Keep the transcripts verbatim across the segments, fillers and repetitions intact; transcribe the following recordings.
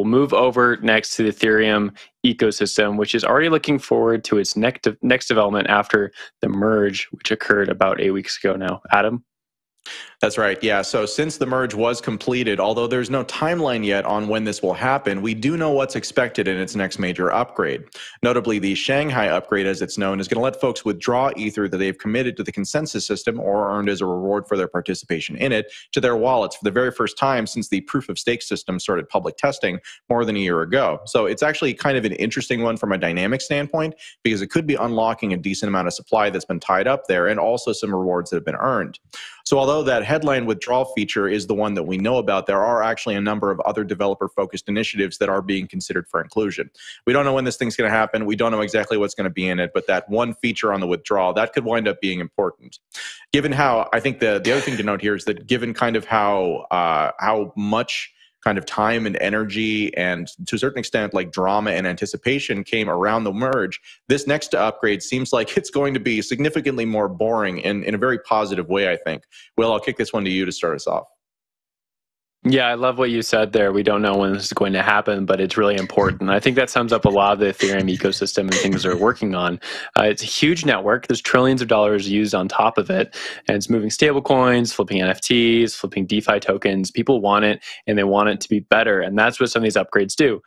We'll move over next to the Ethereum ecosystem, which is already looking forward to its next de- next development after the merge, which occurred about eight weeks ago now. Adam? That's right. Yeah. So since the merge was completed, although there's no timeline yet on when this will happen, we do know what's expected in its next major upgrade. Notably, the Shanghai upgrade, as it's known, is going to let folks withdraw Ether that they've committed to the consensus system or earned as a reward for their participation in it to their wallets for the very first time since the proof of stake system started public testing more than a year ago. So it's actually kind of an interesting one from a dynamic standpoint, because it could be unlocking a decent amount of supply that's been tied up there and also some rewards that have been earned. So although that headline withdrawal feature is the one that we know about, there are actually a number of other developer-focused initiatives that are being considered for inclusion. We don't know when this thing's going to happen. We don't know exactly what's going to be in it, but that one feature on the withdrawal, that could wind up being important. Given how, I think the, the other thing to note here is that given kind of how uh, how much kind of time and energy and to a certain extent like drama and anticipation came around the merge, this next upgrade seems like it's going to be significantly more boring and in a very positive way, I think. Will, I'll kick this one to you to start us off. Yeah, I love what you said there. We don't know when this is going to happen, but it's really important. I think that sums up a lot of the Ethereum ecosystem and things they're working on. Uh, it's a huge network. There's trillions of dollars used on top of it, and it's moving stablecoins, flipping N F Ts, flipping DeFi tokens. People want it, and they want it to be better, and that's what some of these upgrades do.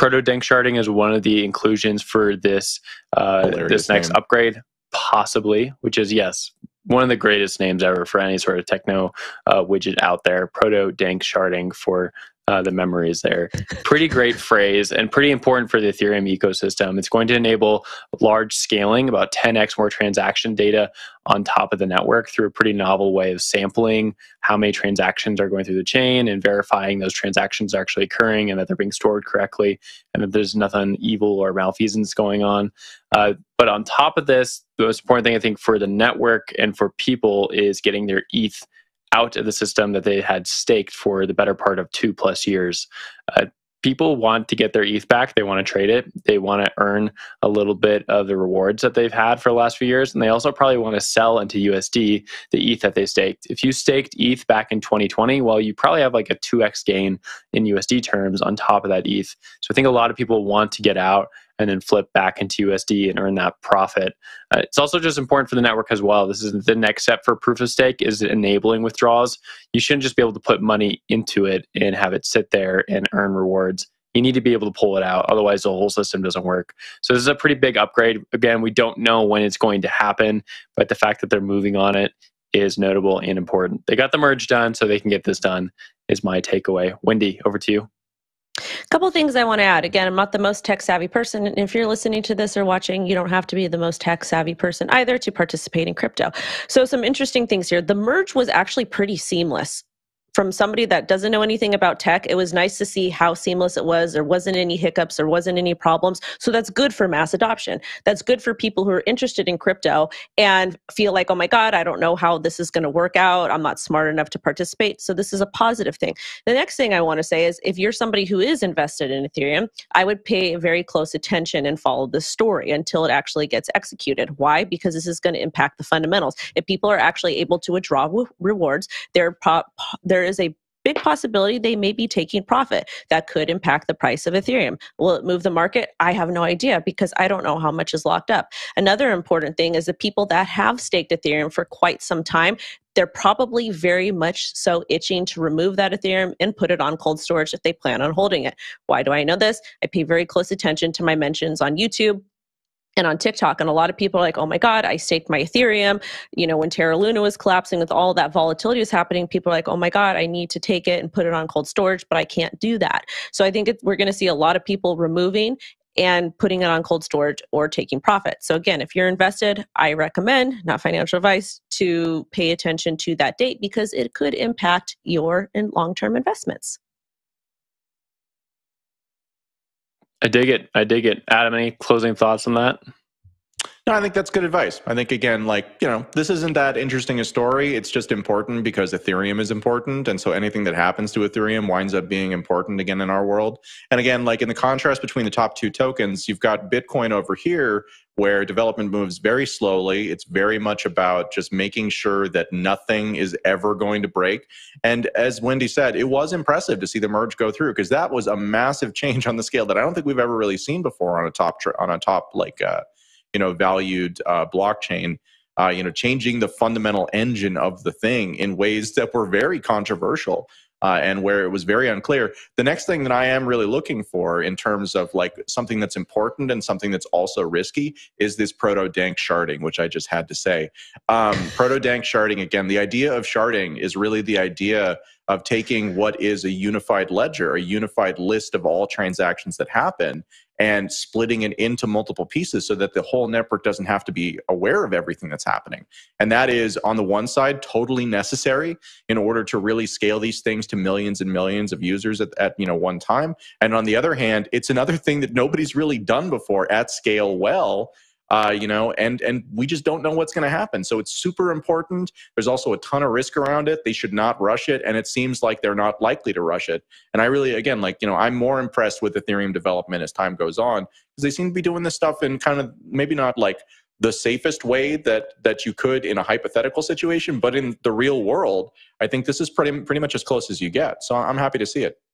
Proto-dank sharding is one of the inclusions for this uh, this next name. upgrade, possibly, which is, yes, one of the greatest names ever for any sort of techno uh, widget out there, proto-dank sharding for uh, the memories there. Pretty great phrase and pretty important for the Ethereum ecosystem. It's going to enable large scaling, about ten x more transaction data on top of the network through a pretty novel way of sampling how many transactions are going through the chain and verifying those transactions are actually occurring and that they're being stored correctly and that there's nothing evil or malfeasance going on. Uh, but on top of this, the most important thing I think for the network and for people is getting their E T H out of the system that they had staked for the better part of two plus years. Uh, People want to get their E T H back. They want to trade it. They want to earn a little bit of the rewards that they've had for the last few years. And they also probably want to sell into U S D the E T H that they staked. If you staked E T H back in twenty twenty, well, you probably have like a two x gain in U S D terms on top of that E T H. So I think a lot of people want to get out and then flip back into U S D and earn that profit. Uh, it's also just important for the network as well. This is the next step for proof of stake is enabling withdrawals. You shouldn't just be able to put money into it and have it sit there and earn rewards. You need to be able to pull it out. Otherwise, the whole system doesn't work. So this is a pretty big upgrade. Again, we don't know when it's going to happen, but the fact that they're moving on it is notable and important. They got the merge done, so they can get this done is my takeaway. Wendy, over to you. A couple of things I want to add. Again, I'm not the most tech-savvy person. And if you're listening to this or watching, you don't have to be the most tech-savvy person either to participate in crypto. So some interesting things here. The merge was actually pretty seamless. From somebody that doesn't know anything about tech, it was nice to see how seamless it was. There wasn't any hiccups. There wasn't any problems. So that's good for mass adoption. That's good for people who are interested in crypto and feel like, oh my God, I don't know how this is going to work out. I'm not smart enough to participate. So this is a positive thing. The next thing I want to say is if you're somebody who is invested in Ethereum, I would pay very close attention and follow this story until it actually gets executed. Why? Because this is going to impact the fundamentals. If people are actually able to withdraw rewards, they're pro- they're is a big possibility they may be taking profit that could impact the price of Ethereum. Will it move the market? I have no idea because I don't know how much is locked up. Another important thing is the people that have staked Ethereum for quite some time, they're probably very much so itching to remove that Ethereum and put it on cold storage if they plan on holding it. Why do I know this? I pay very close attention to my mentions on YouTube and on TikTok, and a lot of people are like, oh my God, I staked my Ethereum. You know, when Terra Luna was collapsing with all that volatility was happening, people are like, oh my God, I need to take it and put it on cold storage, but I can't do that. So I think it, we're going to see a lot of people removing and putting it on cold storage or taking profit. So again, if you're invested, I recommend, not financial advice, to pay attention to that date because it could impact your long-term investments. I dig it. I dig it. Adam, any closing thoughts on that? No, I think that's good advice. I think, again, like, you know, this isn't that interesting a story. It's just important because Ethereum is important. And so anything that happens to Ethereum winds up being important again in our world. And again, like in the contrast between the top two tokens, you've got Bitcoin over here where development moves very slowly. It's very much about just making sure that nothing is ever going to break. And as Wendy said, it was impressive to see the merge go through because that was a massive change on the scale that I don't think we've ever really seen before on a top, on a top like... Uh, you know, valued uh, blockchain, uh, you know, changing the fundamental engine of the thing in ways that were very controversial uh, and where it was very unclear. The next thing that I am really looking for in terms of like something that's important and something that's also risky is this proto-dank sharding, which I just had to say. Um, proto-dank sharding, again, the idea of sharding is really the idea of taking what is a unified ledger, a unified list of all transactions that happen, and splitting it into multiple pieces so that the whole network doesn't have to be aware of everything that's happening. And that is, on the one side, totally necessary in order to really scale these things to millions and millions of users at, at you know, one time. And on the other hand, it's another thing that nobody's really done before at scale well, Uh, you know, and, and we just don't know what's going to happen. So it's super important. There's also a ton of risk around it. They should not rush it. And it seems like they're not likely to rush it. And I really, again, like, you know, I'm more impressed with Ethereum development as time goes on because they seem to be doing this stuff in kind of maybe not like the safest way that, that you could in a hypothetical situation, but in the real world, I think this is pretty, pretty much as close as you get. So I'm happy to see it.